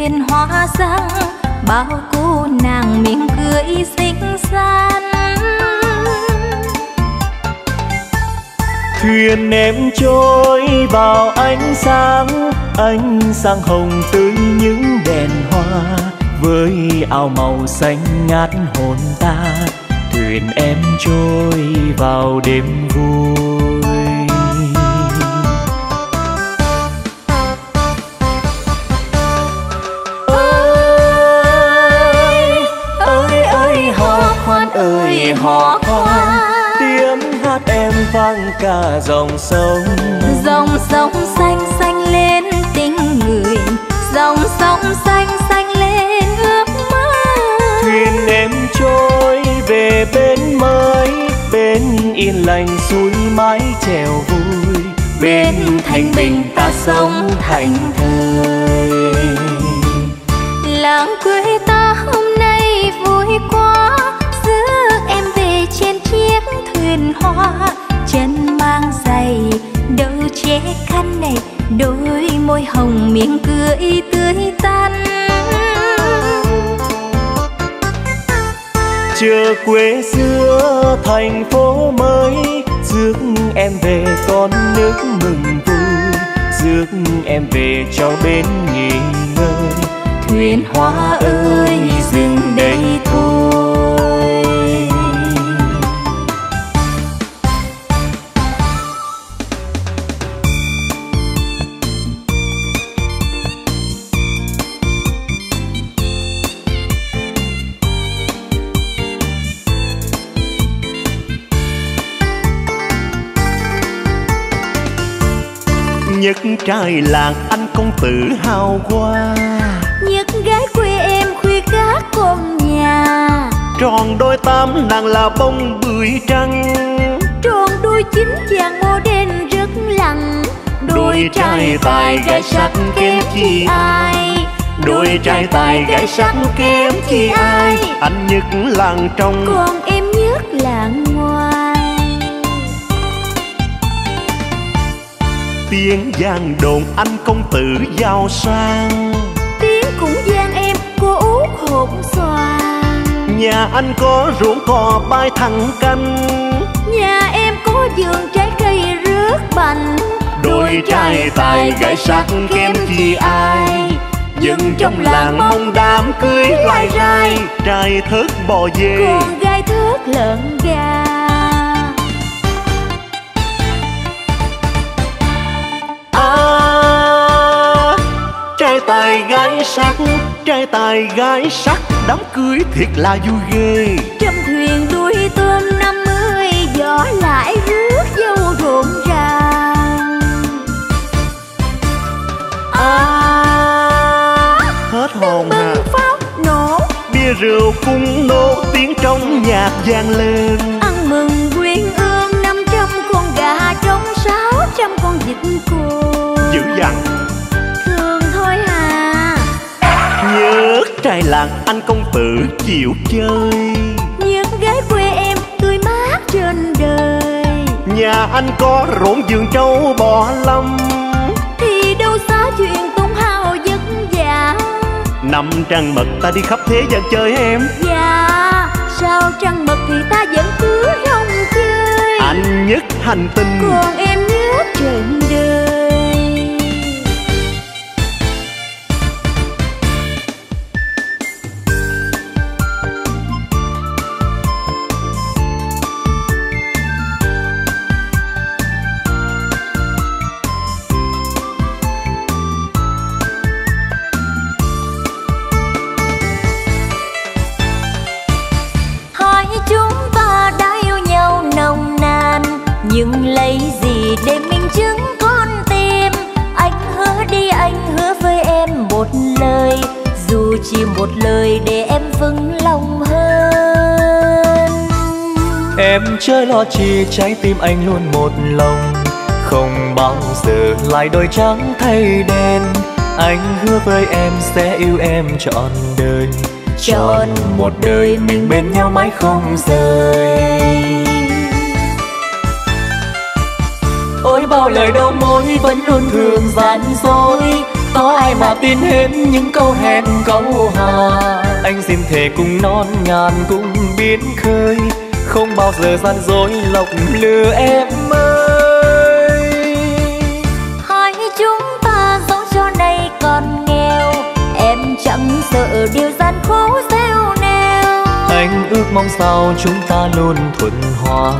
duyên hóa răng bao cô nàng mỉm cười xinh xắn. Thuyền em trôi vào ánh sáng hồng tươi những đèn hoa với áo màu xanh ngát hồn ta. Thuyền em trôi vào đêm vui. Ơi ơi hò khoan ơi hò khoan, tiếng hát em vang cả dòng sông. Dòng sông xanh xanh lên tình người, dòng sông xanh xanh lên ước mơ. Thuyền em trôi về bên mới, bên yên lành suối mái chèo vui, bên thanh bình ta sống thành thời. Làng quê ta hôm nay vui quá, rước em về trên chiếc thuyền hoa. Chân mang giày đâu chế khăn này, đôi môi hồng miệng cười tươi tắn. Chưa quê xưa thành phố mới, rước em về con nước mừng vui, rước em về cho bên nghỉ ngơi. Thuyền hoa ơi dừng đây thôi. Nhất trai làng anh công tử hào hoa, nhất gái quê em khuya các con nhà. Tròn đôi tám nàng là bông bưởi trắng, tròn đôi chín chàng mô đen rất lặng. Đôi trai tài gái sắc kém chi ai, đôi trai tài gái sắc kém chi ai. Anh nhất làng trong, còn em nhất làng ngoài. Tiếng giang đồn anh công tử giàu sang, tiếng cũng giang em cô út hộp xoàng. Nhà anh có ruộng cò bay thẳng canh, nhà em có vườn trái cây rước bành. Đôi trai tài gái sắc kém chi ai, dân trong làng mong đám cưới loài rai. Trai thớt bò dê, con gái thớt lợn gà. À, trai tài gái sắc, trai tài gái sắc, đám cưới thiệt là vui ghê. Trăm thuyền đuôi tôm 50 giỏ lại rước dâu rộn ràng. À, hết hồn à. Pháo nổ, bia rượu cung nô, tiếng trong nhạc vang lên. Ăn mừng quyến ương 500 con gà trống, 600 con vịt cua. Dữ dằn thường thôi hà. Nhớ trai làng anh công tử chịu chơi, nhớ gái quê em tươi mát trên đời. Nhà anh có ruộng vườn trâu bò lông, thì đâu xa chuyện tốn hao vất vả. 5 trăng mật ta đi khắp thế gian chơi em. Dạ sao trăng mật thì ta vẫn cứ rong chơi. Anh nhất hành tinh, còn em nhất trên đời. Nhưng lấy gì để minh chứng con tim? Anh hứa đi, anh hứa với em một lời, dù chỉ một lời để em vững lòng hơn. Em chơi lo chi trái tim anh luôn một lòng, không bao giờ lại đổi trắng thay đen. Anh hứa với em sẽ yêu em trọn đời, trọn một đời mình bên nhau mãi không rời. Ôi bao lời đau mối vẫn luôn thường gian dối, Có ai mà tin hết những câu hẹn câu hò. Anh xin thề cùng non ngàn cũng biến khơi, không bao giờ gian dối lọc lừa em ơi. Hai chúng ta dẫu cho nay còn nghèo, em chẳng sợ điều gian khổ gieo neo. Anh ước mong sao chúng ta luôn thuận hòa,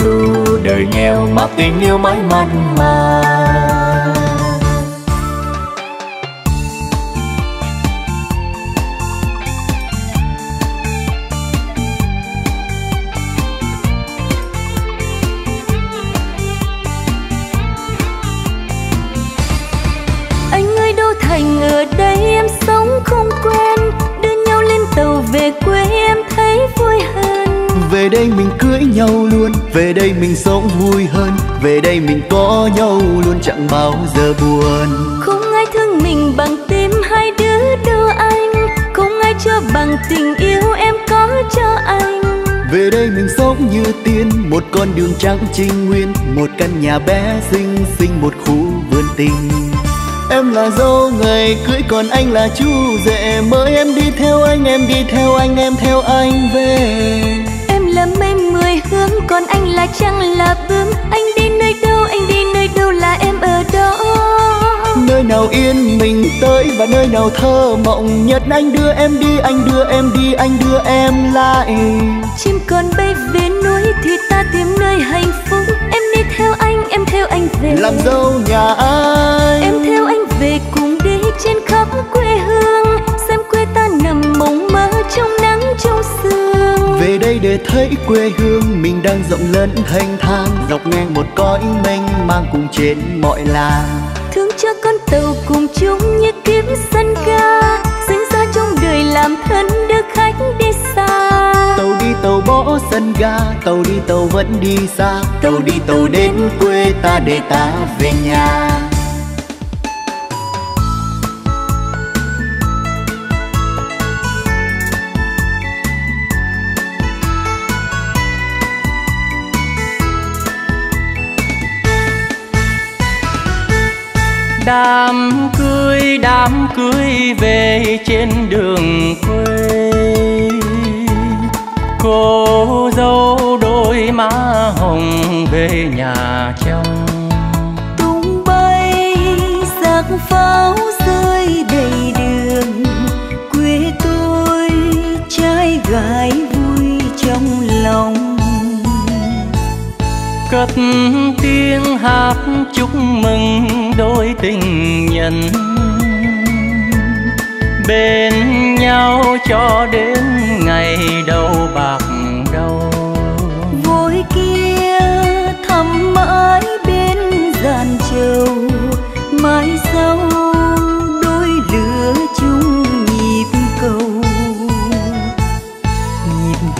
dù đời nghèo mà tình yêu mãi mặn mà. Về đây mình cưới nhau luôn, về đây mình sống vui hơn, về đây mình có nhau luôn chẳng bao giờ buồn. Không ai thương mình bằng tim hai đứa đâu anh, không ai cho bằng tình yêu em có cho anh. Về đây mình sống như tiên, một con đường trắng trinh nguyên, một căn nhà bé xinh xinh, một khu vườn tình. Em là dâu ngày cưới còn anh là chú rể, mời em đi theo anh, em đi theo anh, em theo anh về. Là mây mười hướng còn anh là trăng là bướm, anh đi nơi đâu, anh đi nơi đâu là em ở đó. Nơi nào yên mình tới và nơi nào thơ mộng nhất, anh đưa em đi, anh đưa em đi, anh đưa em lại. Chim còn bay về núi thì ta tìm nơi hạnh phúc, em đi theo anh, em theo anh về làm dâu nhà anh. Em theo anh về cùng đi trên khắp quê hương, xem quê ta nằm mộng mơ trong nắng trong sương. Về đây để thấy quê hương mình đang rộng lớn thanh thang, dọc ngang một cõi mênh mang cùng trên mọi làng. Thương cho con tàu cùng chung như kiếp sân ga, sinh ra trong đời làm thân đưa khách đi xa. Tàu đi tàu bỏ sân ga, tàu đi tàu vẫn đi xa, tàu đi tàu đến quê ta để ta về nhà. Đám cưới về trên đường quê, cô dâu đôi má hồng về nhà trong. Tung bay giặc pháo rơi đầy đường, quê tôi trai gái vui trong lòng. Cất tiếng hát chúc mừng đôi tình nhân, bên nhau cho đến ngày đầu bạc đầu. Vội kia thầm mãi bên dàn trầu, mãi sau đôi lứa chung nhịp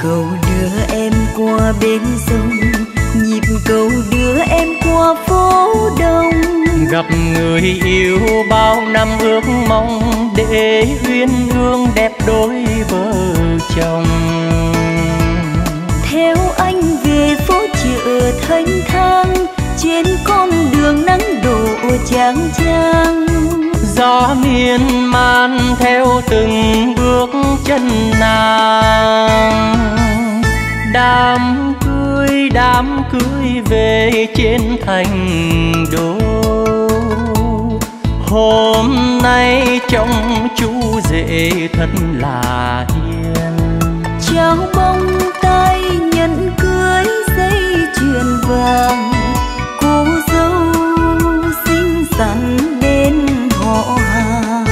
cầu đưa em qua bên sông, nhịp cầu đưa em qua phố đông. Gặp người yêu bao năm ước mong, để uyên ương đẹp đôi vợ chồng. Theo anh về phố chợ thanh thang, trên con đường nắng đổ chang chang. Gió miên man theo từng bước chân nàng. Đám cưới về trên thành đô, hôm nay trong chú rể thật là hiền. Trao bông tay nhẫn cưới dây chuyền vàng, cô dâu xinh xắn đến họ hàng.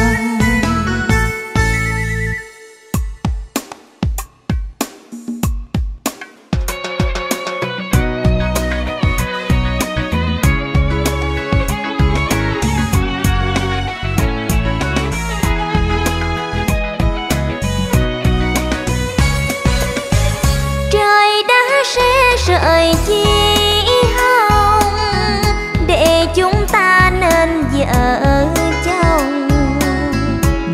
Sợi chi hồng để chúng ta nên vợ chồng.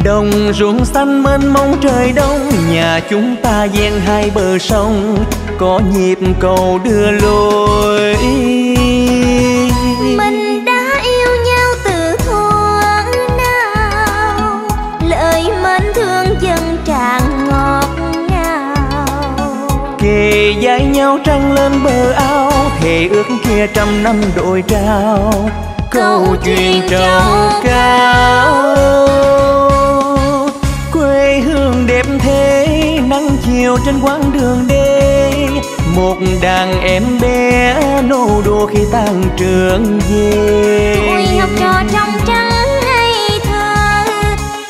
Đồng ruộng xanh mênh mông trời đông, nhà chúng ta ven hai bờ sông, có nhịp cầu đưa lối. Mình đã yêu nhau từ thuở nào, Thề dãi nhau trăng lên bờ ao, thề ước kia trăm năm đôi trao. Câu chuyện trầu cao quê hương đẹp thế, nắng chiều trên quãng đường đê, một đàn em bé nô đùa khi tan trường về. Ôi học trò trong trắng hay thơ,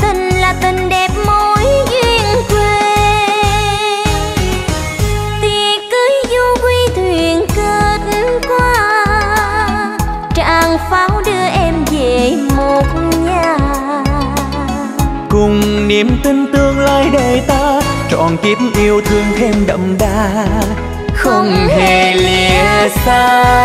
tình là tình đẹp mối duyên quê. Tiệc cưới du quy thuyền kết qua, tràng pháo đưa em về một nhà. Cùng niềm tin tương lai đời ta, trọn kiếp yêu thương thêm đậm đà, không hề lìa xa.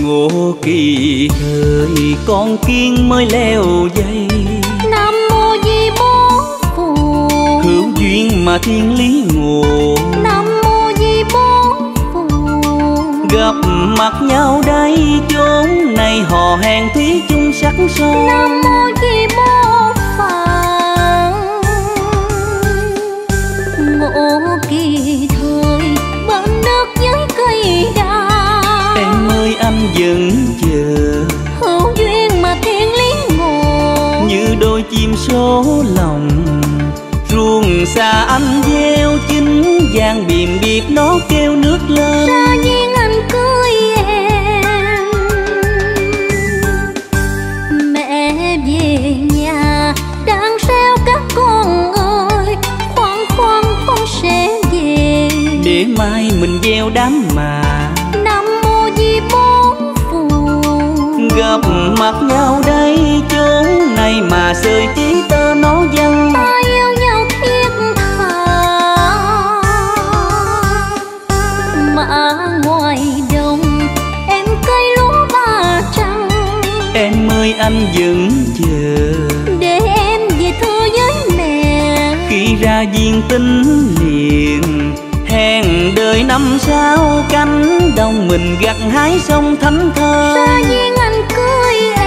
Ngô Kỳ thời con kiên mới leo dây, Nam Mô Di Bố Phù hữu duyên mà thiên lý ngộ. Gặp mặt nhau đây chốn này, họ hàng thúy chung sắc son. Nam Mô Di Bố Phật. Ngộ Kỳ thời bên nước dưới cây đa, em ơi anh vẫn chờ hữu duyên mà thiên lý ngộ. Như đôi chim số lòng ruồng xa anh gieo chính vàng, bìm biệt nó kêu nước lên. Sao nhiên anh cưới em, mẹ về nhà đang sao các con ơi, khoan khoan con sẽ về để mai mình gieo đám mà. Nam Mô Di Bố Phù gặp mặt nhau đây chốn này, mà sợi trí tơ nó văng. Anh vẫn chờ để em về thưa với mẹ, khi ra duyên tình liền hẹn đời năm sau cánh đồng mình gặt hái sông thánh thơ. Sao duyên anh cưới em,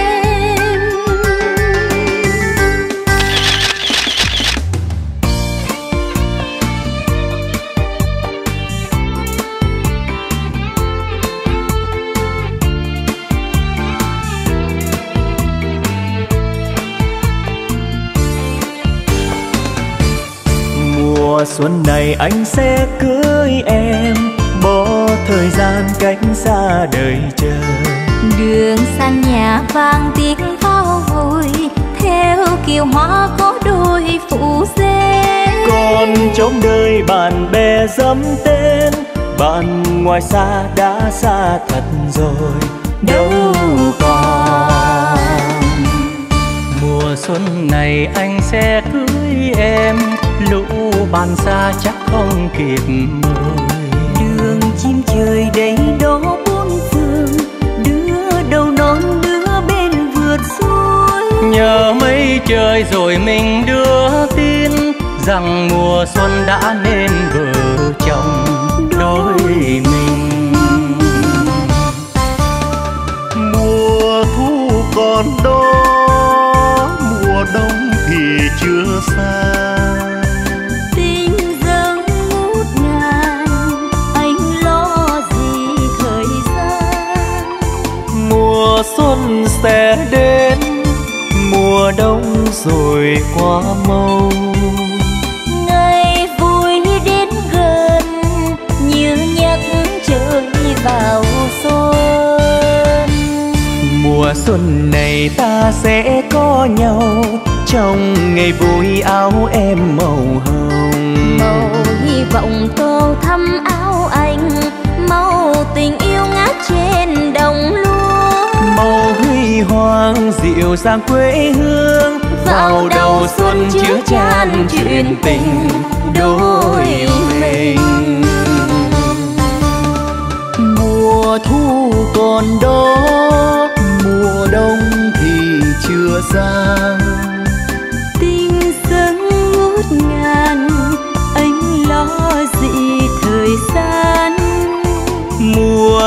xuân này anh sẽ cưới em, bỏ thời gian cách xa đời chờ. Đường sang nhà vang tiếng pháo vui, theo kiều hoa có đôi phụ dê. Còn trong đời bạn bè dẫm tên, bạn ngoài xa đã xa thật rồi, đâu còn. Mùa xuân này anh sẽ cưới em, lũ bàn xa chắc không kịp mời. Đường chim trời đầy đó bốn phương, đứa đầu non đứa bên vượt suối. Nhờ mây trời rồi mình đưa tin, rằng mùa xuân đã nên vợ chồng đôi mình. Mùa thu còn đó, mùa đông thì chưa xa. Xuân sẽ đến, mùa đông rồi qua mau. Ngày vui đến gần, như nhắc trời vào xuân. Mùa xuân này ta sẽ có nhau, trong ngày vui áo em màu hồng. Màu hy vọng tô thắm áo anh, màu tình yêu ngát trên đồng lúa. Màu huy hoàng dịu dàng quê hương, vào đầu xuân chứa chan chuyện tình đôi mình. Mùa thu còn đó, mùa đông thì chưa xa. Tình dâng ngút ngàn, anh lo gì thời gian.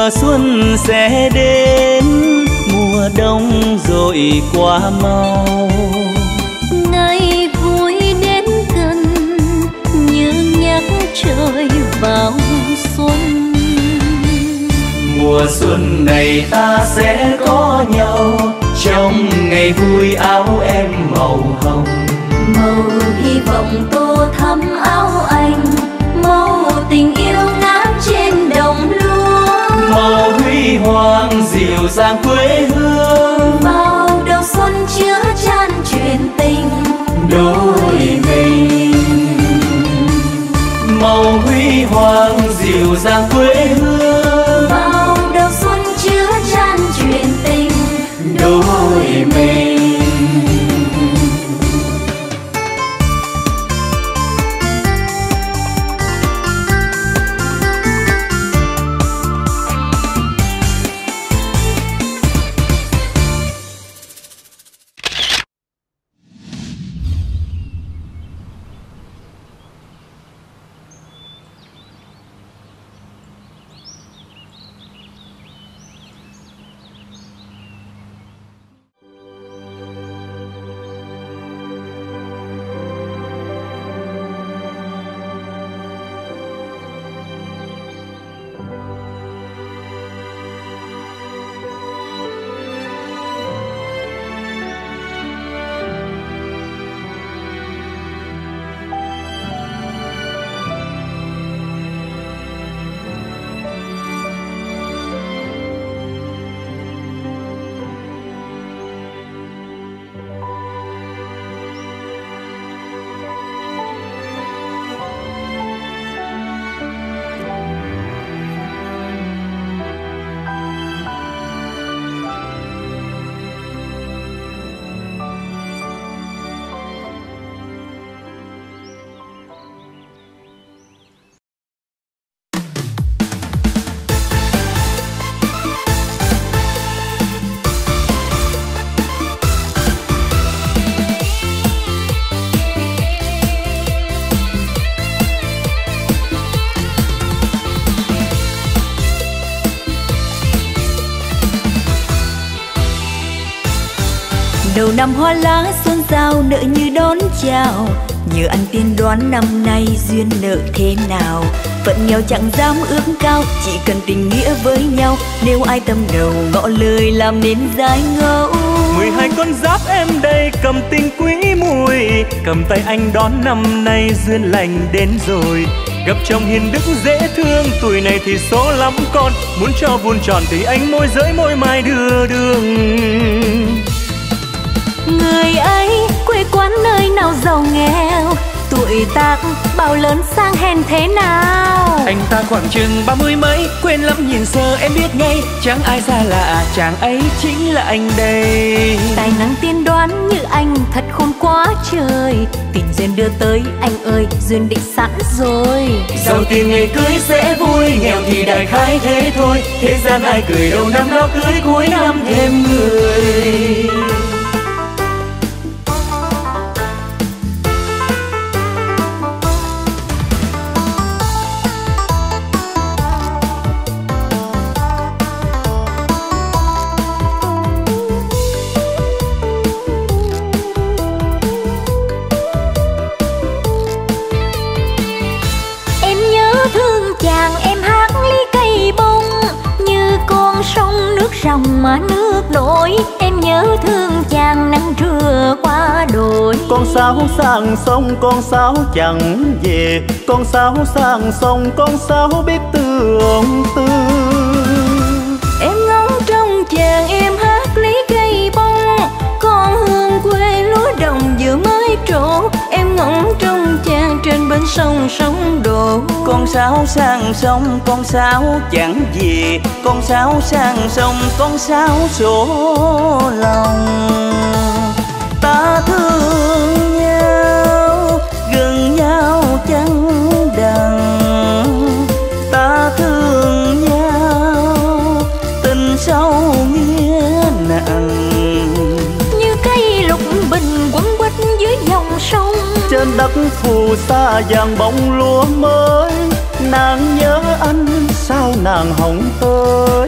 mùa xuân sẽ đến, mùa đông rồi qua mau. Ngày vui đến gần như nhắc trời vào xuân. Mùa xuân này ta sẽ có nhau trong ngày vui, áo em màu hồng, màu hy vọng tô thắm áo anh, màu tình yêu ngát trên đồng lúa, màu huy hoàng dịu dàng quê hương, màu đầu xuân chứa chan truyền tình đôi mình. Màu huy hoàng dịu dàng quê hương, màu đầu xuân chứa chan truyền tình đôi mình. Đầu năm hoa lá xuân giao nở như đón chào, nhờ anh tiên đoán năm nay duyên nợ thế nào. Phận nghèo chẳng dám ước cao, chỉ cần tình nghĩa với nhau, nếu ai tâm đầu ngõ lời làm nên dài ngẫu. 12 con giáp em đây cầm tình quý mùi, cầm tay anh đón năm nay duyên lành đến rồi. Gặp chồng hiền đức dễ thương, tuổi này thì số lắm con, muốn cho vuông tròn thì anh môi giới môi mai đưa đường. Người ấy quê quán nơi nào giàu nghèo, tuổi tác bao lớn sang hèn thế nào. Anh ta khoảng chừng 30 mấy, quên lắm nhìn sơ em biết ngay, chẳng ai xa lạ chàng ấy chính là anh đây. Tài năng tiên đoán như anh thật khôn quá trời, tình duyên đưa tới anh ơi duyên định sẵn rồi. Giàu tiền ngày cưới sẽ vui, nghèo thì đại khái thế thôi, thế gian ai cười đầu năm đó cưới cuối năm thêm người. Trong má nước đổi em nhớ thương chàng, nắng trưa qua đồi. Con sáo sang sông con sáo chẳng về, con sáo sang sông con sáo biết tương tư. Em ngóng trong chàng em hát lấy cây bông, con hương quê lúa đồng vừa mới trổ. Em ngóng trong chàng trên bến sông sóng đổ. Con sáo sang sông con sáo chẳng về, con sáo sang sông con sáo sổ lòng. Ta thương nhau gần nhau chẳng đằng, ta thương nhau tình sâu nghĩa nặng. Như cây lục bình quấn quýt dưới dòng sông, trên đất phù sa vàng bóng lúa mới. Nàng nhớ anh sao nàng hồng tôi.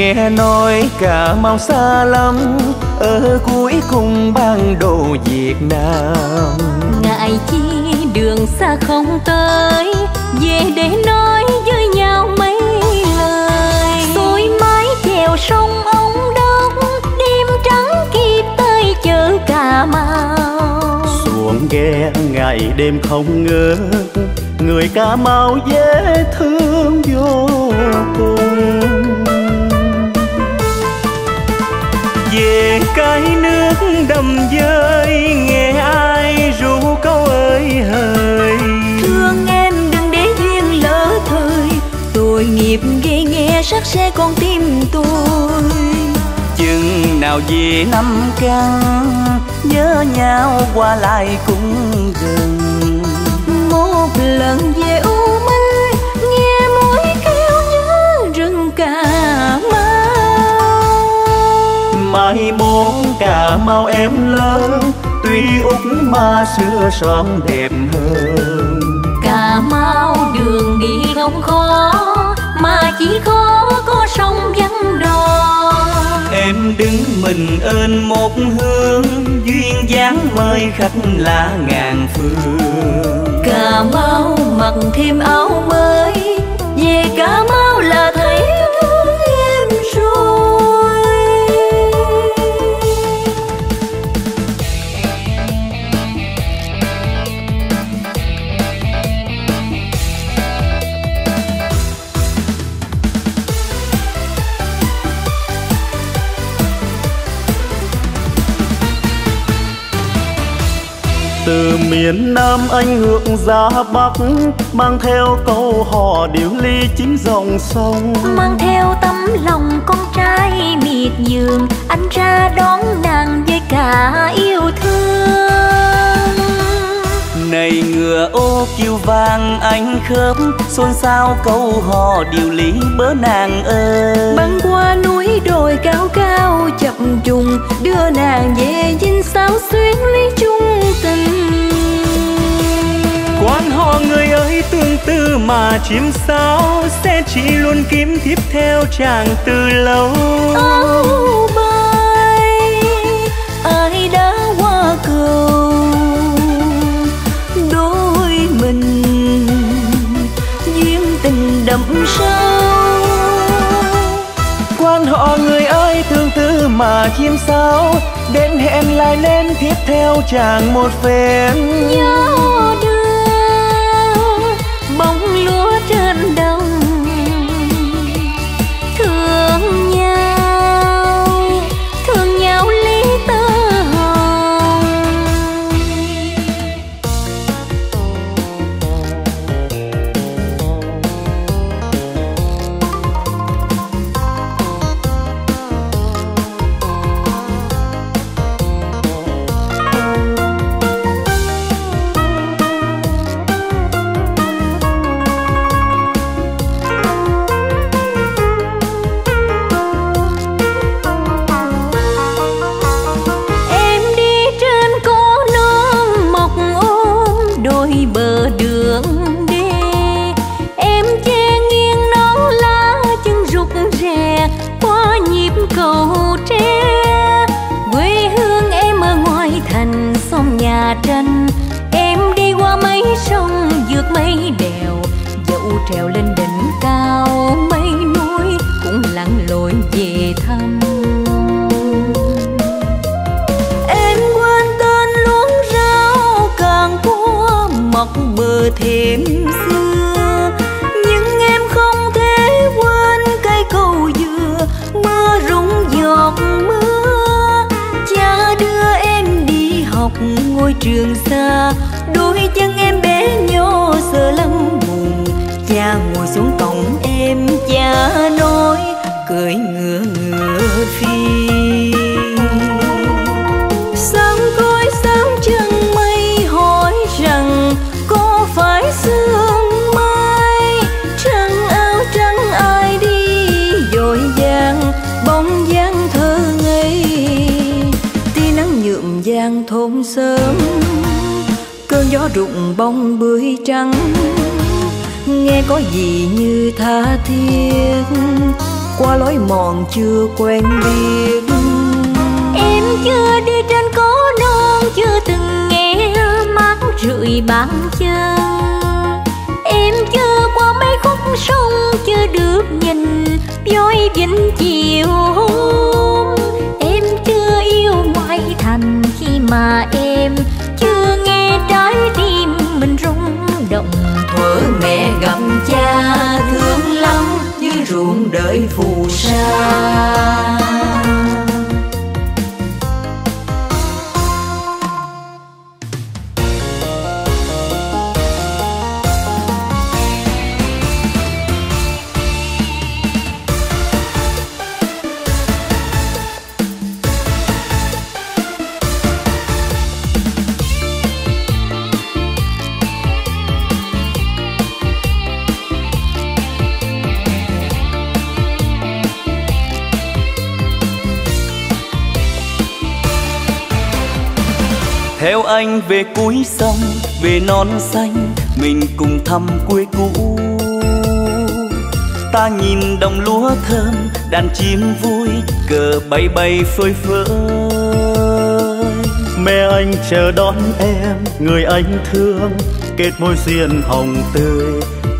nghe nói Cà Mau xa lắm, ở cuối cùng ban đầu Việt Nam. Ngại chi đường xa không tới, về để nói với nhau mấy lời. Xuôi mái theo sông Ống Đông, đêm trắng kịp tới chợ Cà Mau. Xuồng ghe ngày đêm không ngớt, người Cà Mau dễ thương vô cùng. Về cái nước đầm dơi, nghe ai ru câu ơi hời. Thương em đừng để duyên lỡ thời, tội nghiệp gây nghe sắc xe con tim tôi. Chừng nào về Nam Căn, nhớ nhau qua lại cũng gần. Một lần về U Minh, nghe mũi kêu nhớ rừng Cà Mau. Mai mốt Cà Mau em lớn, tuy út mà xưa son đẹp hơn. Cà Mau đường đi không khó, mà chỉ khó có sông vắng đò. Em đứng mình ơn một hương, duyên dáng mời khách là ngàn phương. Cà Mau mặc thêm áo mới, về Cà Mau là thấy em rồi. Từ miền Nam anh hướng ra Bắc, mang theo câu hò điệu ly chính dòng sông. Mang theo tấm lòng con trai miệt vườn, anh ra đón nàng với cả yêu thương. Này ngựa ô kiêu vàng anh khớp, xôn xao câu hò điệu ly bớ nàng ơi. Băng qua núi đồi cao cao chập trùng, đưa nàng về dinh xáo xuyến lý chung tình. Quan họ người ơi tương tư mà chim sáo, sẽ chỉ luôn kiếm tiếp theo chàng từ lâu. Oh, bay ai đã qua cầu đôi mình, duyên tình đậm sâu. Quan họ người ơi tương tư mà chim sáo, đến hẹn lại lên tiếp theo chàng một phen. Nhớ đưa bóng lúa trên đồng, thương nhau lý tơ hồng. Tranh em đi qua mấy sông, vượt mấy đèo, dẫu trèo lên đỉnh cao mấy núi, cũng lặn lội về thăm. Em quên tên luống rau càng cua mọc bờ thêm xưa, nhưng em không thể quên cây cầu dừa mưa rụng giọt mưa. Cha đưa em đi học ngôi trường xa, đôi chân em bé nhô sờ lăn buồn. Cha ngồi xuống cổng em, cha nói cưỡi ngựa ngựa phi. Sáng khói sáng chân mây hỏi rằng có phải sương mai. Trăng áo trắng ai đi dội vàng, bóng dáng thơ ngây. Tia nắng nhuộm vàng thôn sớm, cơn gió rụng bông bưởi trắng, nghe có gì như tha thiết qua lối mòn chưa quen biết. Em chưa đi trên cố non, chưa từng nghe mát rượi bàn chân. Em chưa qua mấy khúc sông, chưa được nhìn voi vĩnh chiều hôm. Em chưa yêu ngoại thành khi mà em chưa nghe trái tim mình rung động. Thuở mẹ gặp cha thương lắm như ruộng đời phù sa. Theo anh về cuối sông, về non xanh, mình cùng thăm quê cũ. Ta nhìn đồng lúa thơm, đàn chim vui, cờ bay bay phơi phới. Mẹ anh chờ đón em, người anh thương, kết mối duyên hồng tươi,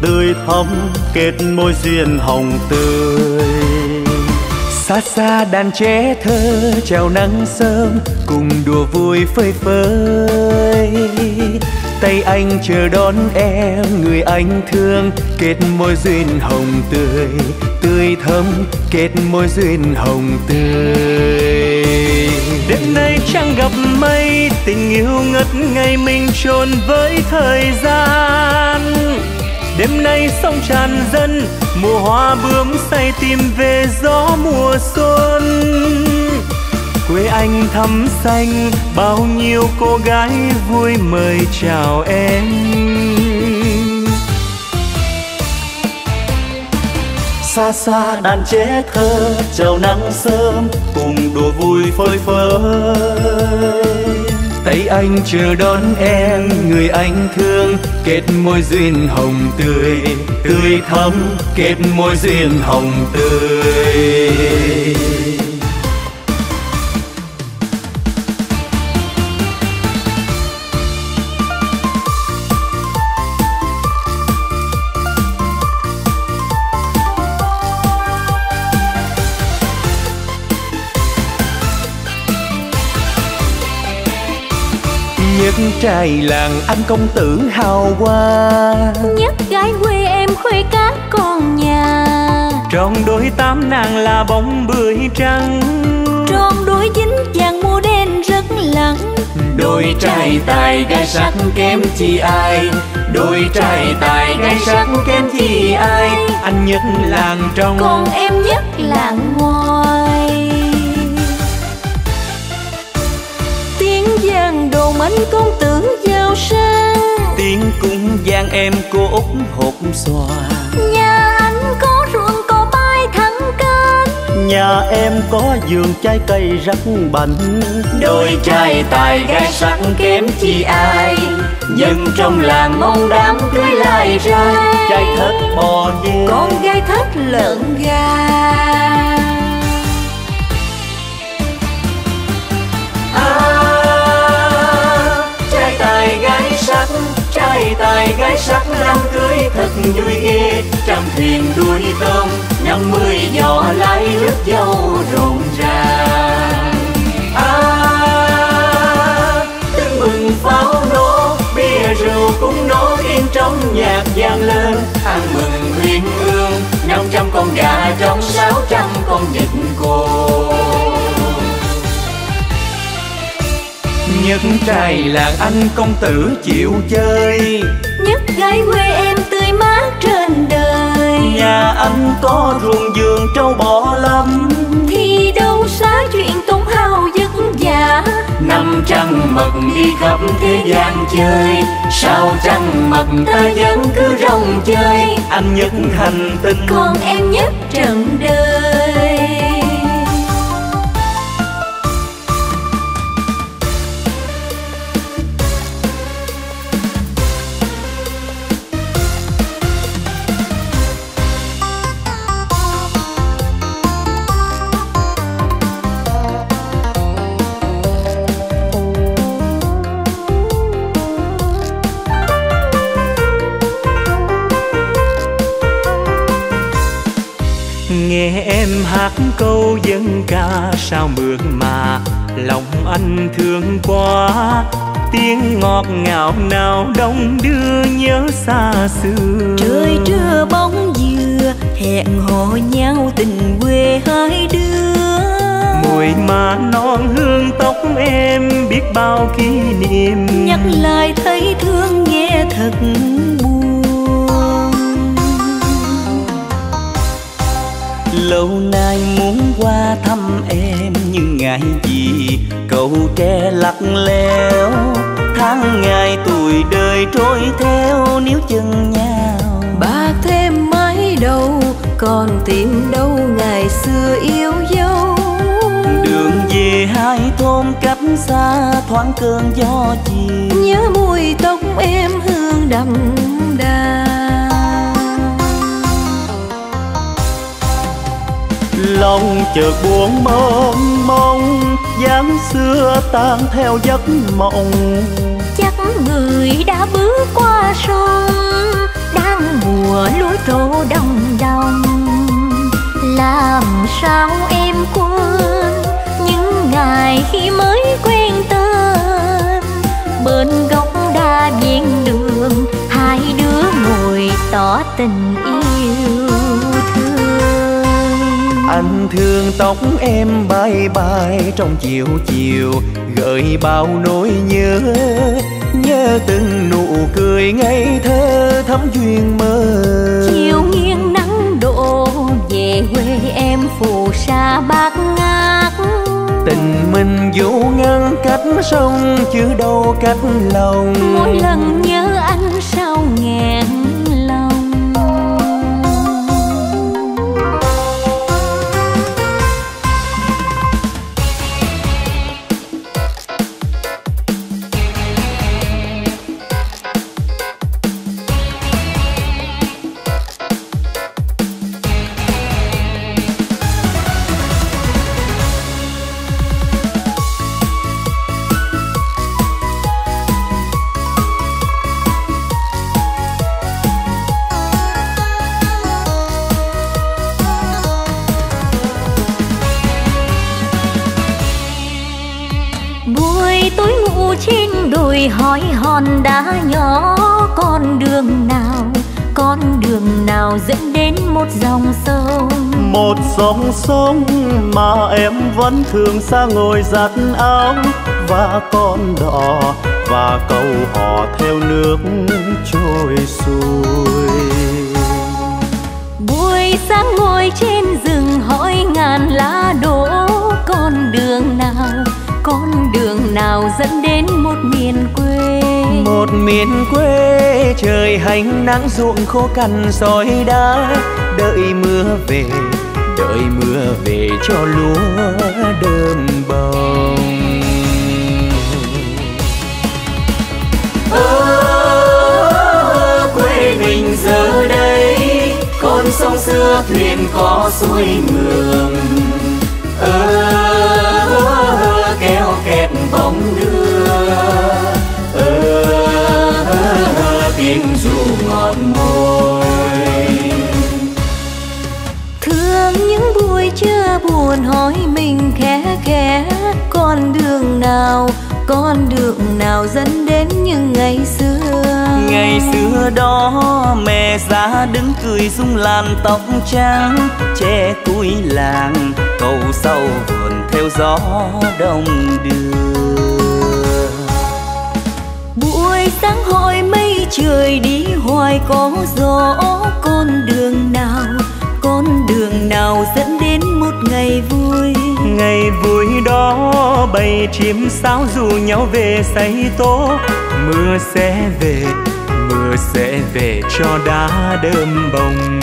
tươi thắm, kết mối duyên hồng tươi. Xa xa đàn trẻ thơ chào nắng sớm, cùng đùa vui phơi phới. Tay anh chờ đón em, người anh thương, kết mối duyên hồng tươi, tươi thắm, kết mối duyên hồng tươi. Đêm nay trăng gặp mây, tình yêu ngất ngây mình chôn với thời gian. Đêm nay sông tràn dân, mùa hoa bướm say tìm về gió mùa xuân. Quê anh thắm xanh, bao nhiêu cô gái vui mời chào em. Xa xa đàn trẻ thơ chào nắng sớm, cùng đùa vui phơi phới. Tay anh chờ đón em, người anh thương, kết mối duyên hồng tươi, tươi thắm, kết mối duyên hồng tươi. Trai làng anh công tử hào hoa, nhất gái quê em khuê các con nhà. Tròn đôi tám nàng là bóng bưởi trắng, tròn đôi dính vàng mùa đen rất lắng. Đôi trai tài gái sắc kém chi ai, đôi trai tài gái sắc kém chi ai. Anh nhất làng trong, còn em nhất làng ngoài. Tiếng vàng đồ mến công tử giao sang, tiếng cung vang em cô út hột xoa. Nhà anh có ruộng cò bay thẳng cánh, nhà em có vườn trái cây rất bảnh. Đôi trai tài gái sắc kém chi ai, nhưng trong làng mong đám cưới lai rai. Trai thất bò dê, con gái thất lợn gà. Trai tài gái sắc năm cưới thật vui ghê, trăm thuyền đuôi tôm, 50 giỏ lái rước dâu rộn ràng. À, tưng bừng pháo nổ, bia rượu cũng nổ yên trong nhạc vang lên. Ăn mừng uyên ương, 500 con gà trong 600 con vịt cô. Nhất trai làng anh công tử chịu chơi, nhất gái quê em tươi mát trên đời. Nhà anh có ruộng vườn trâu bò lắm, thì đâu xá chuyện tốn hao vất vả. 500 mật đi khắp thế gian chơi, 600 mật ta vẫn cứ rong chơi. Anh nhất hành tinh, còn em nhất trần đời. Nghe em hát câu dân ca sao mượt mà lòng anh thương quá, tiếng ngọt ngào nào đông đưa nhớ xa xưa. Trời trưa bóng dừa hẹn hò nhau tình quê hai đứa, mùi mà non hương tóc em biết bao kỷ niệm, nhắc lại thấy thương nghe thật buồn. Lâu nay muốn qua thăm em nhưng ngại gì cầu tre lắc léo, tháng ngày tuổi đời trôi theo níu chân nhau. Bạc thêm mái đầu còn tìm đâu ngày xưa yêu dấu, đường về hai thôn cách xa thoáng cơn gió chiều, nhớ mùi tóc em hương đậm đà. Lòng chợt buồn mong mong dáng xưa tan theo giấc mộng, chắc người đã bước qua sông đang mùa lúa trổ đồng đồng. Làm sao em quên những ngày khi mới quen tên, bên gốc đa ven đường hai đứa ngồi tỏ tình yêu thương. Anh thương tóc em bay bay trong chiều chiều, gợi bao nỗi nhớ, nhớ từng nụ cười ngây thơ thắm duyên mơ. Chiều nghiêng nắng đổ về quê em phù sa bát ngát, tình mình dù ngăn cách sông chứ đâu cách lòng, mỗi lần nhớ anh sao ngàn lòng. Hỏi hòn đá nhỏ con đường nào dẫn đến một dòng sông mà em vẫn thường xa ngồi giặt áo và con đò và câu hò theo nước trôi xuôi. Buổi sáng ngồi trên rừng hỏi ngàn lá đổ con đường nào dẫn đến một miền quê trời hành nắng ruộng khô cằn sỏi đá, đợi mưa về cho lúa đơm bông. Quê mình giờ đây con sông xưa thuyền có xuôi mường, kéo kẹt bóng đưa tiếng ru ngọt môi. Thương những buổi trưa buồn hỏi mình khẽ khẽ con đường nào dẫn đến những ngày xưa. Ngày xưa đó mẹ già đứng cười rung làn tóc trắng, che túi làng cầu sâu vườn theo gió đông đưa. Buổi sáng hội mây trời đi hoài có gió, con đường nào dẫn đến một ngày vui. Ngày vui đó bầy chim sáo rủ nhau về say tố, mưa sẽ về cho đá đơm bông.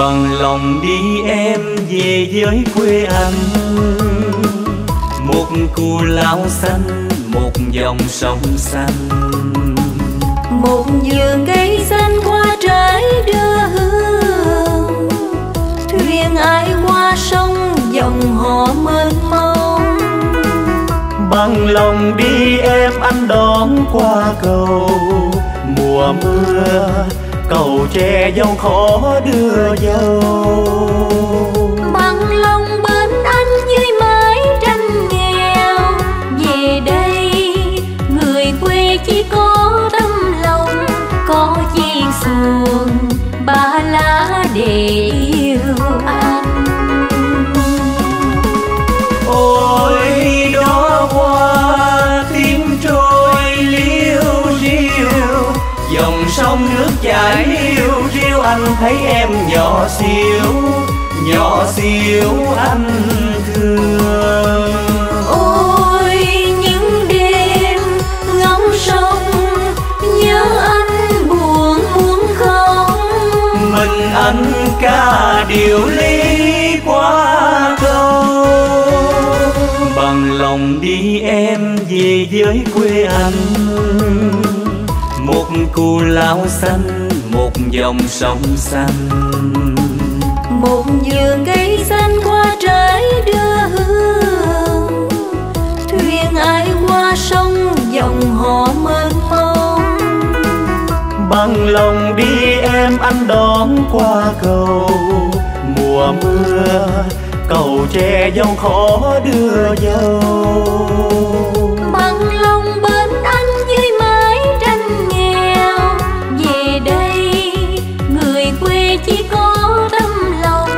bằng lòng đi em về với quê anh. Một cù lao xanh, một dòng sông xanh, một vườn cây xanh, hoa trái đưa hương. Thuyền ai qua sông, dòng họ mênh mông. Bằng lòng đi em anh đón qua cầu. Mùa mưa cầu tre dâu khó đưa dâu. Bằng lòng bên anh dưới mái tranh nghèo. Về đây người quê chỉ có tấm lòng, có chiếc xuồng ba lá để yêu anh. Ôi đó hoa tím trôi liêu riêu, dòng sông nước chảy liêu riêu. Anh thấy em nhỏ xíu, nhỏ xíu anh thương. Ôi những đêm ngóng sông, nhớ anh buồn muốn khóc. Mình anh ca điều lý qua câu. Bằng lòng đi em về với quê anh. Một cù lao xanh, một dòng sông xanh, một vườn cây xanh, hoa trái đưa hương. Thuyền ai qua sông, dòng họ mênh mông. Bằng lòng đi em anh đón qua cầu. Mùa mưa cầu tre dâu khó đưa dâu. Bằng lòng bên anh dưới mái tranh nghèo. Về đây người quê chỉ có tấm lòng,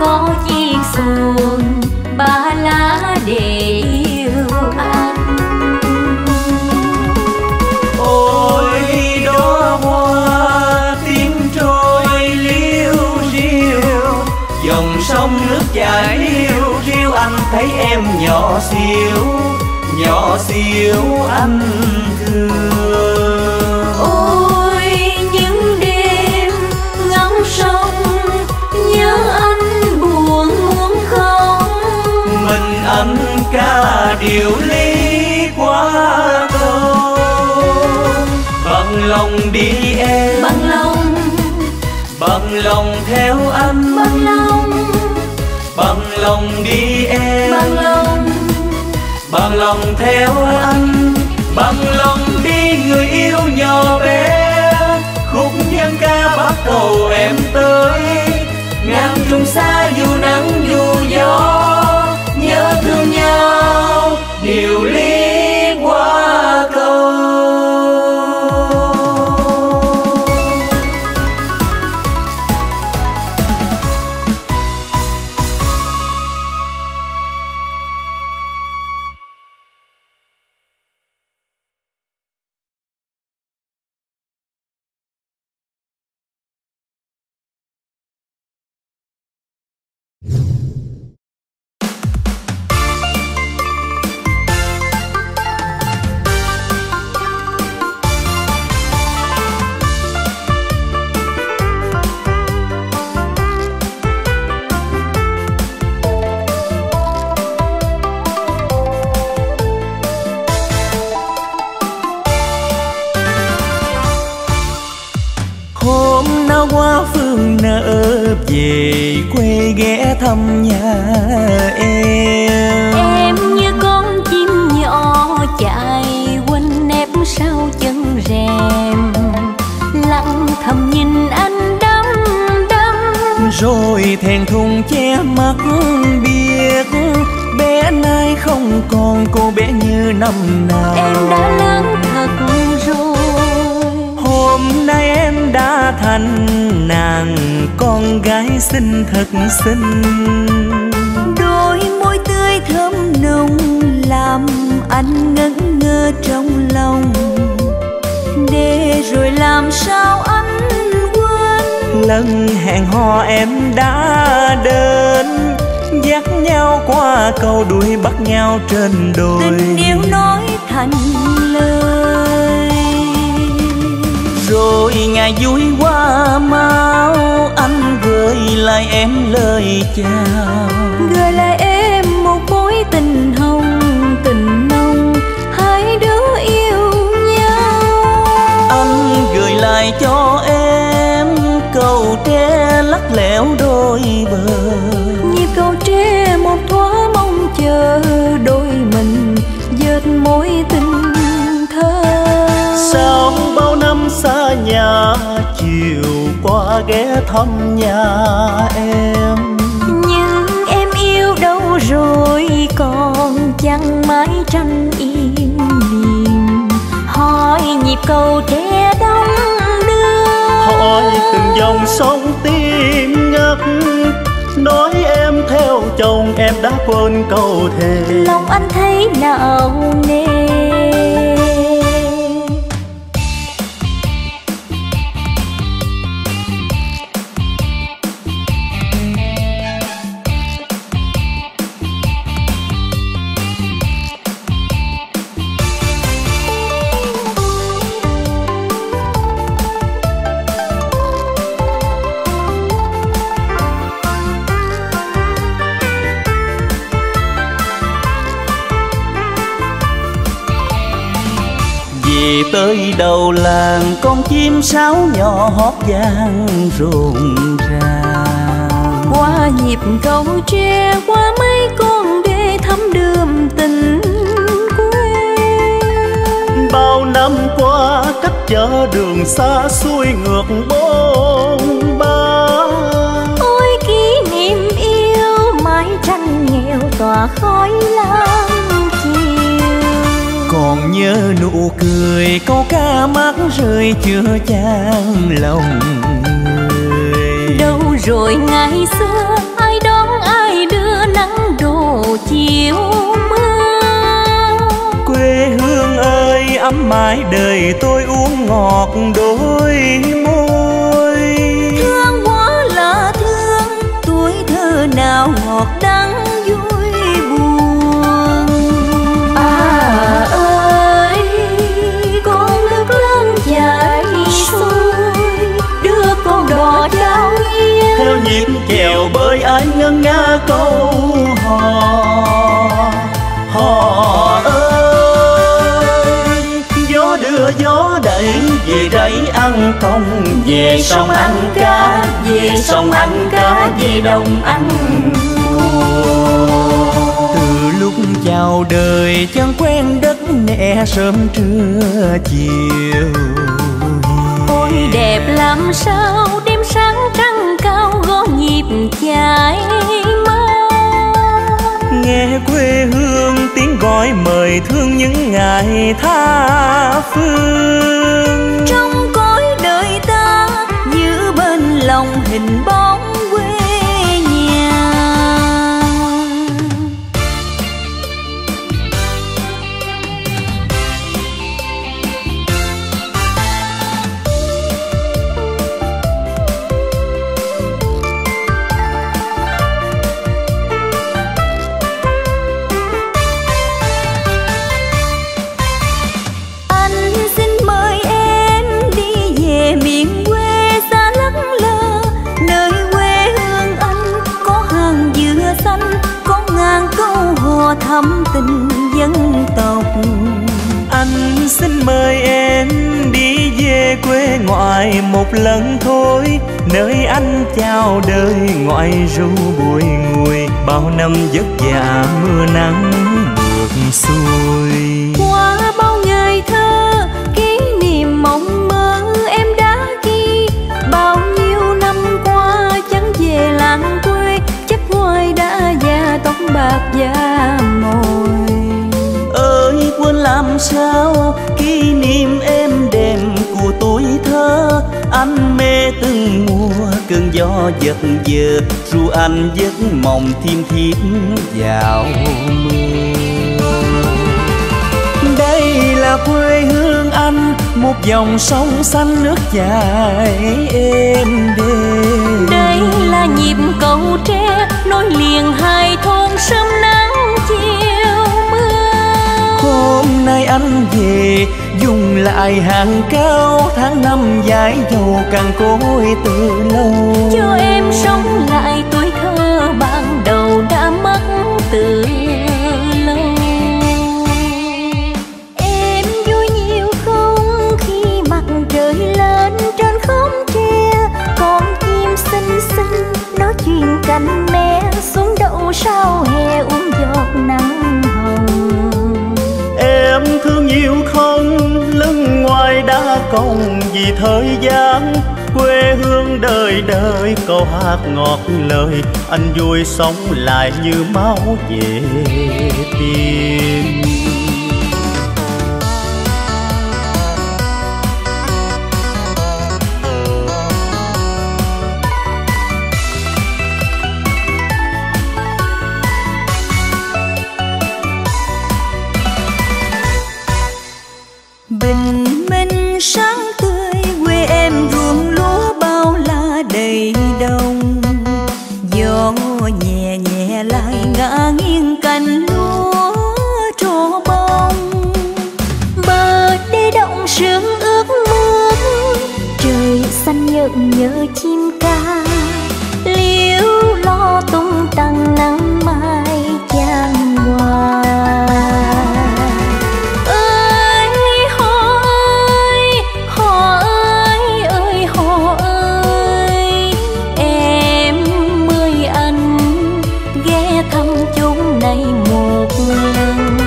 có chiếc xuồng ba lá để yêu anh. Ôi đó hoa tím trôi liêu riêu, dòng sông nước chảy liêu riêu. Anh thấy em nhỏ xíu anh thương. Ôi những đêm ngóng sông, nhớ anh buồn muốn khóc. Mình anh ca điều lý quá câu. Bằng lòng đi em, bằng lòng theo anh, bằng lòng đi em, bằng lòng theo anh, bằng lòng đi người yêu nhỏ bé. Khúc dân ca bắt cầu em tới, ngàn trùng xa dù nắng dù gió, nhớ thương nhau điều lý qua câu. Về quê ghé thăm nhà em. Em như con chim nhỏ chạy quanh nép sau chân rèm. Lặng thầm nhìn anh đăm đăm, rồi thèm thùng che mắt biết. Bé nay không còn cô bé như năm nào. Em đã lớn thật rồi. Hôm nay em đã thành nàng con gái xinh thật xinh. Đôi môi tươi thơm nồng làm anh ngẩn ngơ trong lòng. Để rồi làm sao anh quên lần hẹn hò em đã đến. Dắt nhau qua cầu đuổi bắt nhau trên đồi. Tình yêu nói thành lời. Rồi ngày vui qua mau anh vừa gửi lại em lời chào, gửi lại em một mối tình hồng tình nồng hai đứa yêu nhau. Anh gửi lại cho em cầu tre lắc lẻo đôi bờ, nhịp cầu tre một thoáng mong chờ đôi mình dệt mối tình thơ. Sau bao năm xa nhà, chiều qua ghé thăm nhà em, nhưng em yêu đâu rồi còn chẳng mãi tranh im lìm. Hỏi nhịp cầu tre đông đưa, hỏi từng dòng sông tim ngập, nói em theo chồng em đã quên câu thề. Lòng anh thấy nào nề, tới đầu làng con chim sáo nhỏ hót vang rộn ràng. Qua nhịp cầu tre, qua mấy con đê thắm đượm tình quê. Bao năm qua cách chở đường xa xuôi ngược bôn ba. Ôi kỷ niệm yêu mãi tranh nghèo tỏa khói lam. Còn nhớ nụ cười câu ca mát rơi chưa chan lòng người. Đâu rồi ngày xưa ai đón ai đưa nắng đổ chiều mưa. Quê hương ơi ấm mãi đời tôi uống ngọt đôi môi. Thương quá là thương tuổi thơ nào ngọt đắng vui buồn. À ơi theo nhịp chèo bơi ái ngân nga câu hò. Hò ơi gió đưa gió đẩy về rẫy ăn công, về sông ăn cá, về sông ăn cá, về đồng ăn cua. Từ lúc chào đời chẳng quen đất nẻ sớm trưa chiều. Ôi đẹp làm sao đêm sáng trăng cao gõ nhịp chài mơ. Nghe quê hương tiếng gọi mời thương những ngày tha phương. Trong cõi đời ta giữ bên lòng hình bóng quê nhà. Thắm tình dân tộc anh xin mời em đi về quê ngoại một lần thôi, nơi anh chào đời ngoại ru bụi ngùi, bao năm vất vả mưa nắng ngược xuôi. Qua bao ngày thơ kỷ niệm mộng mơ em đã ghi, bao nhiêu năm qua chẳng về làng quê, chắc ngoài đã già tóc bạc già. Ơi quên làm sao kỷ niệm êm đềm của tuổi thơ. Anh mê từng mùa cơn gió giật giờ, ru anh giấc mộng thiêm thiếp vào mưa. Đây là quê hương anh, một dòng sông xanh nước chảy êm đềm. Đây là nhịp cầu tre nối liền hai thôn sớm nắng chiều. Hôm nay anh về dùng lại hàng cao, tháng năm dài dầu càng cối từ lâu. Cho em sống lại tuổi thơ ban đầu đã mất từ lâu. Em vui nhiều không khi mặt trời lên trên khóm tre, con chim xinh xinh nó chuyên cánh mẹ xuống đậu sao hè uống giọt nắng hồng. Em thương nhiều không lưng ngoài đã còng vì thời gian quê hương đời đời, câu hát ngọt lời anh vui sống lại như máu về tim. Nhớ chim ca liễu lo tung tăng nắng mai chan hoa. Ơi họ ơi, em mời anh ghé thăm chúng này một lần.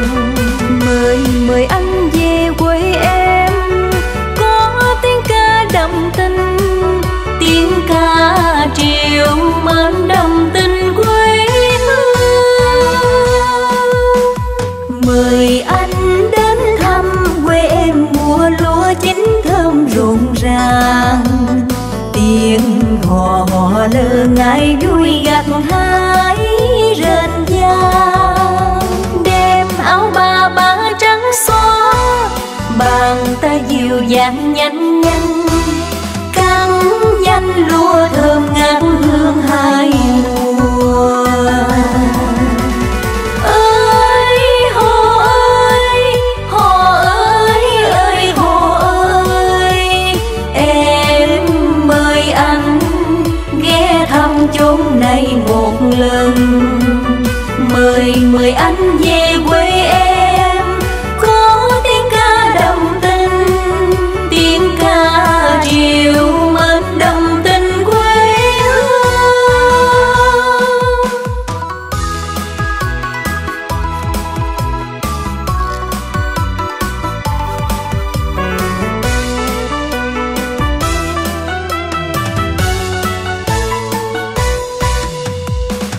Mời anh về quê em có tiếng ca đậm tình, tiếng ca triều mến đồng tình quê hương. Mời anh đến thăm quê em mùa lúa chín thơm rộn ràng, tiếng hò hò lơ ngại vui gặt hái rền vang. Đem áo ba ba trắng xóa, bàn tay dịu dàng nhanh nhanh nhanh lúa thơm ngát hương hai mùa. Ơi hồ ơi, hồ ơi, ơi hồ ơi, em mời anh ghé thăm chốn này một lần. Mời anh về quê em có tiếng ca đồng tình, tiếng ca triều đồng tình quê hương.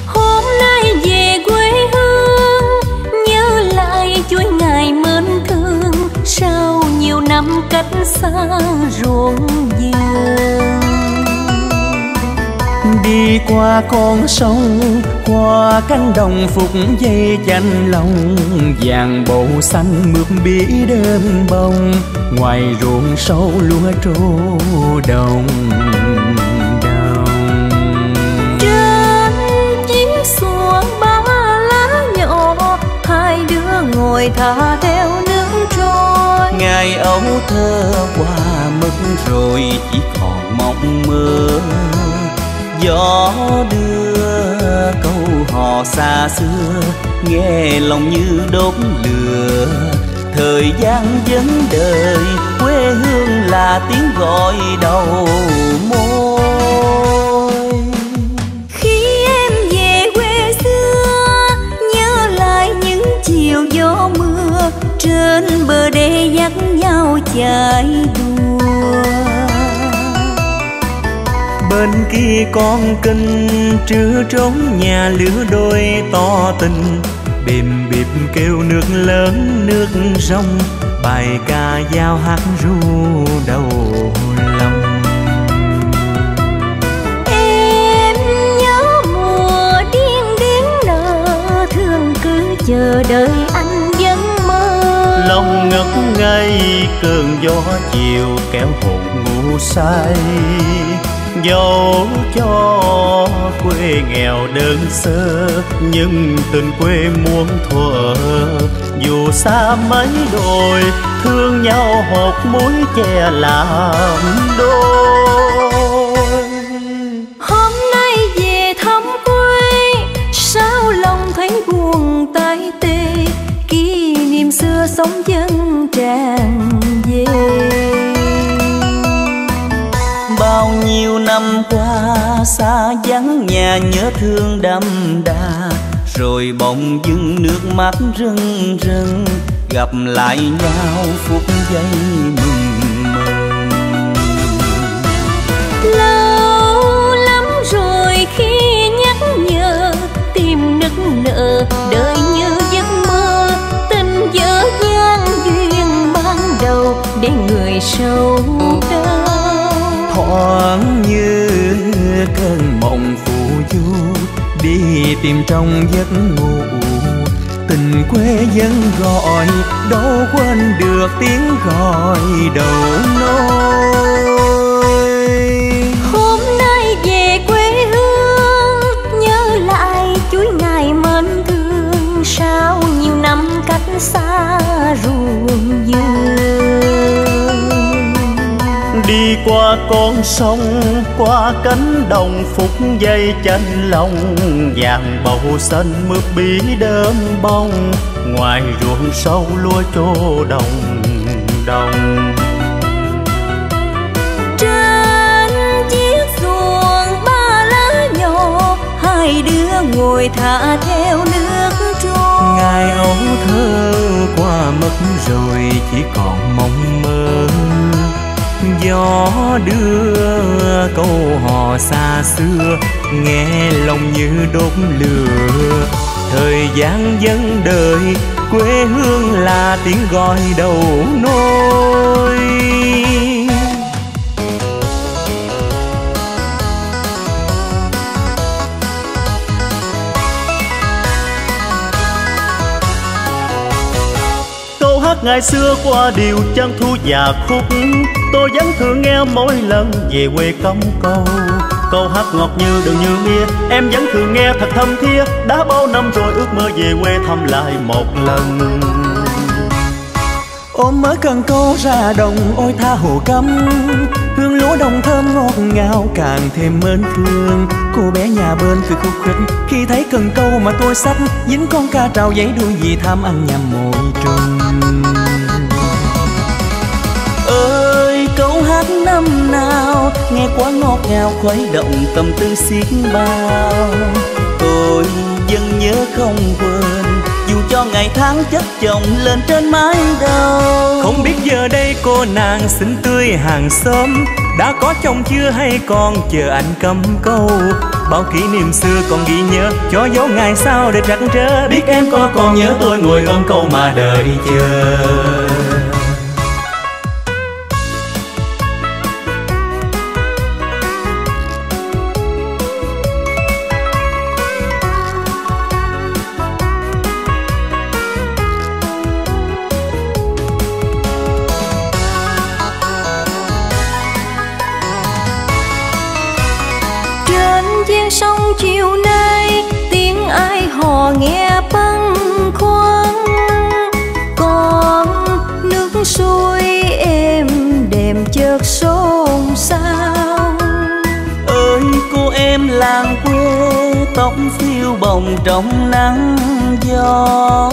Hôm nay về quê hương nhớ lại chuỗi ngày mến thương, sau nhiều năm cách xa ruộng vườn. Đi qua con sông, qua cánh đồng phục dây chanh lòng, vàng bầu xanh mướp bí đơm bông, ngoài ruộng sâu lúa trổ đồng đồng. Trên chiếc xuồng ba lá nhỏ, hai đứa ngồi thả theo nước trôi. Ngày ấu thơ qua mất rồi, chỉ còn mộng mơ. Gió đưa câu hò xa xưa, nghe lòng như đốt lửa. Thời gian vẫn đời, quê hương là tiếng gọi đầu môi. Khi em về quê xưa, nhớ lại những chiều gió mưa, trên bờ đê dắt nhau chạy đùa. Bên kia con kinh chưa trốn nhà, lứa đôi to tình bìm bịp kêu nước lớn nước rông, bài ca dao hát ru đầu lòng. Em nhớ mùa điên điên nở, thương cứ chờ đợi anh vẫn mơ. Lòng ngất ngây cơn gió chiều kéo hồn ngủ say, dẫu cho quê nghèo đơn sơ nhưng tình quê muôn thuở dù xa mấy đôi, thương nhau hột muối chè làm đôi. Hôm nay về thăm quê, sao lòng thấy buồn tái tê, kỷ niệm xưa sống chân tràn về. Bao nhiêu năm qua xa vắng nhà, nhớ thương đậm đà, rồi bỗng dưng nước mắt rưng rưng, gặp lại nhau phút giây mừng mừng. Lâu lắm rồi khi nhắc nhở, tim nức nở đời như giấc mơ, tình dở dang duyên ban đầu để người sâu đau. Thoáng như cơn mộng phù du, đi tìm trong giấc ngủ, tình quê vẫn gọi, đâu quên được tiếng gọi đầu nôi. Hôm nay về quê hương, nhớ lại chuỗi ngày mến thương, sau nhiều năm cách xa ruộng vườn. Đi qua con sông, qua cánh đồng, phút giây chanh lòng, vàng bầu xanh mướp bí đơm bông, ngoài ruộng sâu lúa trô đồng đồng. Trên chiếc xuồng ba lá nhỏ, hai đứa ngồi thả theo nước trôi. Ngày ấu thơ qua mất rồi, chỉ còn mong mơ, gió đưa câu hò xa xưa, nghe lòng như đốt lửa. Thời gian vẫn đời, quê hương là tiếng gọi đầu nôi. Câu hát ngày xưa qua điều trang thu và khúc, tôi vẫn thường nghe mỗi lần về quê công câu. Câu hát ngọt như đường như mía, em vẫn thường nghe thật thâm thiết, đã bao năm rồi ước mơ về quê thăm lại một lần. Ôm mới cần câu ra đồng, ôi tha hồ cấm, hương lúa đồng thơm ngọt ngào càng thêm mến thương. Cô bé nhà bên cười khúc khích khi thấy cần câu mà tôi xách, dính con ca trào giấy đuôi vì tham ăn nhằm mồi trùng. Câu hát năm nào nghe quá ngọt ngào, khuấy động tâm tư xiết bao. Tôi vẫn nhớ không quên, dù cho ngày tháng chất chồng lên trên mái đầu. Không biết giờ đây cô nàng xinh tươi hàng xóm đã có chồng chưa, hay còn chờ anh cầm câu. Bao kỷ niệm xưa còn ghi nhớ, cho dấu ngày sau để trăn trớ. Biết em có còn nhớ tôi ngồi ôm câu mà đợi chờ. Chiều nay tiếng ai hò nghe bâng khuâng, con nước suối êm đềm chợt xôn xao. Ơi cô em làng quê, tóc phiêu bồng trong nắng gió,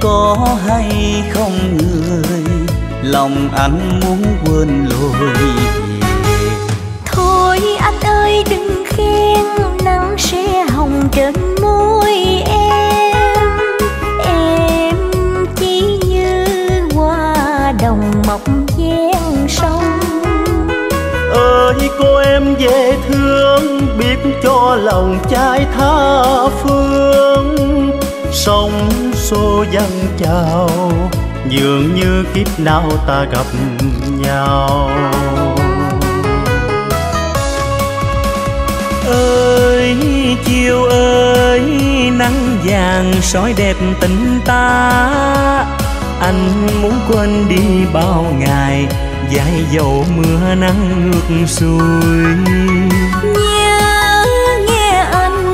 có hay không người lòng anh muốn quên lối. Thôi anh ơi đừng khen, nắng sẽ hồng trên môi em chỉ như hoa đồng mọc ven sông. Ơi cô em dễ thương, biết cho lòng trai tha phương, sông xô dâng chào, dường như kiếp nào ta gặp nhau. Ơi chiều ơi, nắng vàng soi đẹp tình ta, anh muốn quên đi bao ngày dài dầu mưa nắng ngược xuôi. Nhớ nghe anh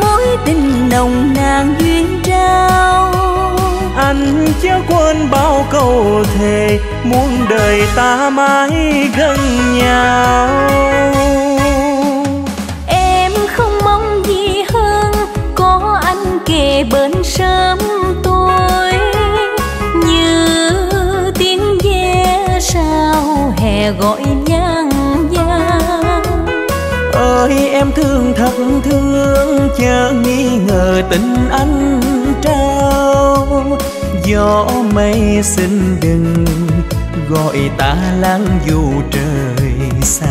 mối tình nồng nàn duyên trao, quên bao câu thề, muốn đời ta mãi gần nhau. Em không mong gì hơn có anh kề bên sớm tôi, như tiếng ve sao hè gọi nhang nhang. Ơi em thương thật thương, chớ nghi ngờ tình anh trao. Gió mây xin đừng gọi ta lang dù trời xa.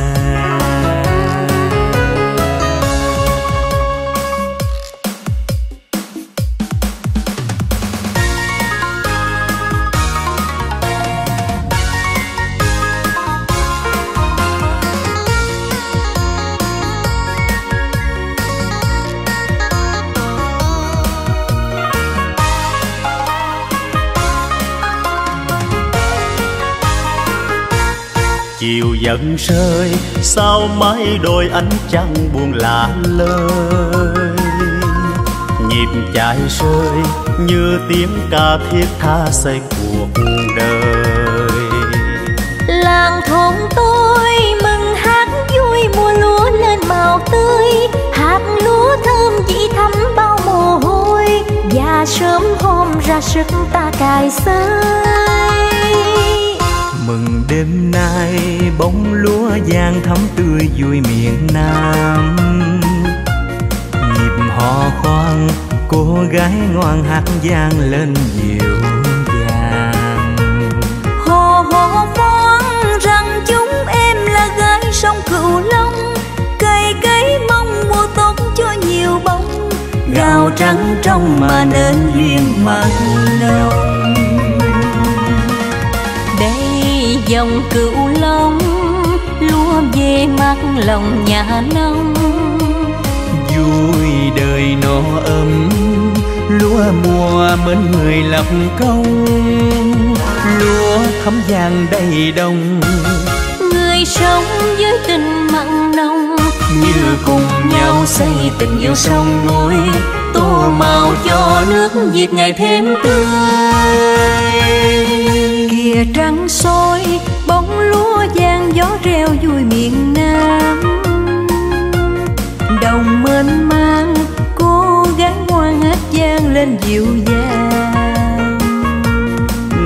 Chiều dần rơi sao mái đôi ánh trăng buồn lạ lơi, nhịp chạy rơi như tiếng ca thiết tha xây cuộc đời. Làng thôn tôi mừng hát vui mùa lúa lên màu tươi, hạt lúa thơm chỉ thấm bao mồ hôi, và sớm hôm ra sức ta cày xới. Mừng đêm nay bóng lúa vàng thắm tươi vui miền Nam, nhịp hò khoan cô gái ngoan hát vang lên dịu dàng. Hò hò khoan rằng chúng em là gái sông Cửu Long, cày cấy mong mùa tốt cho nhiều bông, gạo trắng trong mà nên duyên mặn nồng. Dòng Cửu Long lúa về mắt lòng nhà nông, vui đời nó ấm lúa mùa mến người lập công, lúa thấm vàng đầy đồng, người sống với tình mặn nồng, như cùng nhau xây tình yêu sông núi, tô màu cho nước Việt ngày thêm tươi. Kìa trăng soi bóng lúa vàng, gió reo vui miền Nam, đồng mênh mang cô gái ngoan hát vang lên dịu dàng.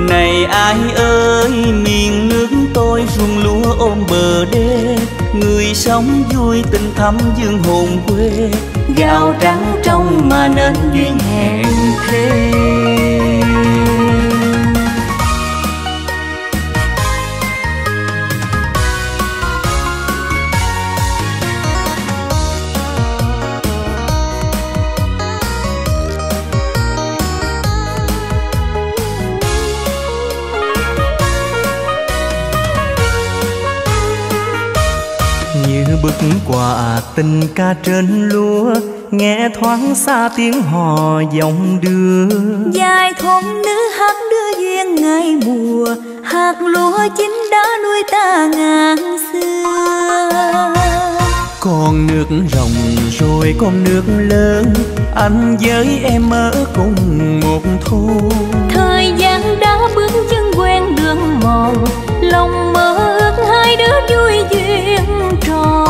Này ai ơi miền nước tôi, ruộng lúa ôm bờ đê, người sống vui tình thắm dương hồn quê, gạo trắng trong mà nên duyên hẹn thề. Quả tình ca trên lúa nghe thoáng xa tiếng hò giọng đưa, dài thôn nữ hát đưa duyên ngày mùa, hạt lúa chín đã nuôi ta ngàn xưa. Con nước rồng rồi con nước lớn, anh với em ở cùng một thôn, thời gian đã bước chân quen đường mòn, lòng mơ ước hai đứa vui duyên tròn.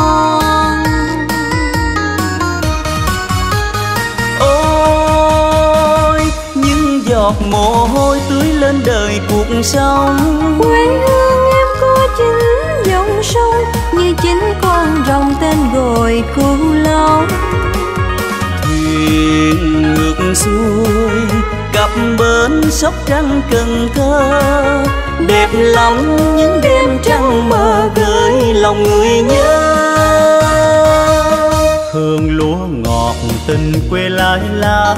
Mồ hôi tưới lên đời cuộc sống, quê hương em có chính dòng sông, như chính con rồng tên gọi Cửu Long. Thuyền ngược xuôi cặp bến Sóc Trăng Cần Thơ, đẹp lòng những đêm trăng mơ gợi lòng người nhớ. Hương lúa ngọt tình quê lai lá,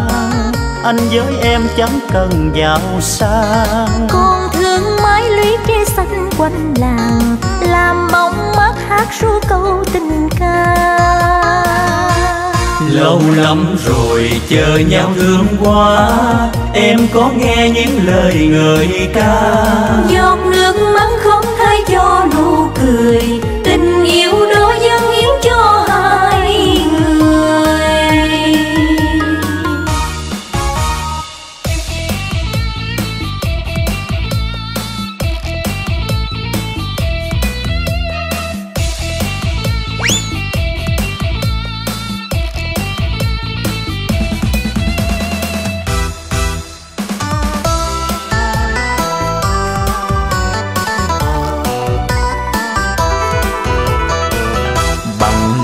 anh với em chẳng cần giàu sang, con thương mái lũy tre xanh quanh làng, làm bóng mát hát ru câu tình ca. Lâu lắm rồi chờ nhau thương quá, em có nghe những lời ngợi ca, giọt nước mắt không thay cho nụ cười, tình yêu đó dâng hiến cho hai người.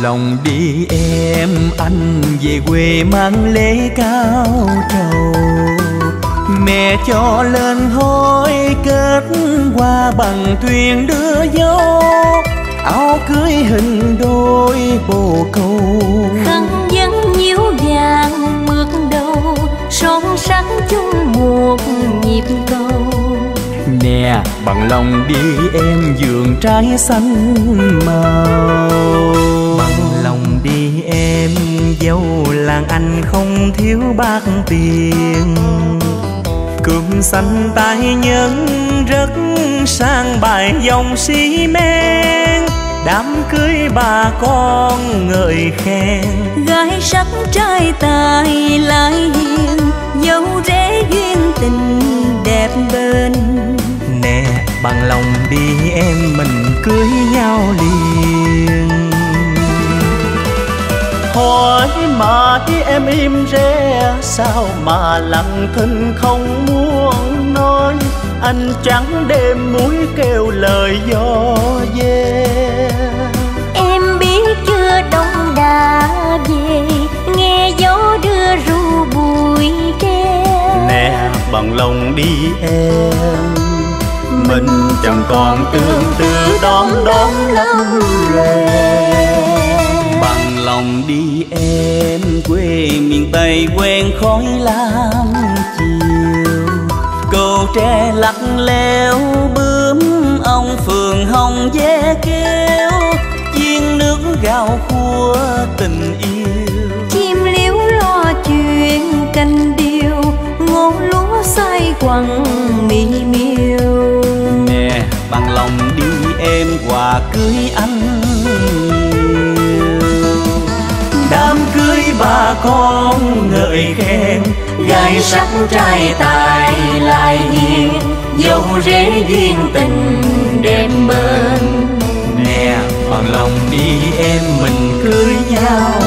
lòng đi em, anh về quê mang lễ cao trầu. Mẹ cho lên hối kết qua bằng thuyền đưa dâu, áo cưới hình đôi bồ câu. Khăn vấn nhiễu vàng mượt đầu, son sắc chung một nhịp câu. Nè bằng lòng đi em, vườn trái xanh màu. Bằng lòng đi em, dâu làng anh không thiếu bạc tiền. Cơm xanh tay nhân rất sang bài dòng xi men. Đám cưới bà con ngợi khen, gái sắc trai tài lại hiền, dâu rể duyên tình đẹp bên. Nè bằng lòng đi em, mình cưới nhau liền. Hỏi mà thấy em im re, sao mà lặng thinh không muốn nói. Anh trắng đêm muối kêu lời gió về. Em biết chưa, đông đã về, nghe gió đưa ru bụi tre. Nè bằng lòng đi em, mình chẳng còn tương tư đón lắm lề. Bằng lòng đi em, quê miền Tây quen khói lam chiều. Cầu tre lắc leo bướm ông phường hồng dễ kêu. Chiên nước gạo khua tình yêu, chim liếu lo chuyện canh điêu. Ngô lúa xoay quặng mỹ miêu. Nè bằng lòng đi em, quà cưới anh. Đám cưới bà con ngợi khen, gái sắc trai tài lại hiền, dâu rể duyên tình đẹp bên. Nè bằng lòng đi em, mình cưới nhau.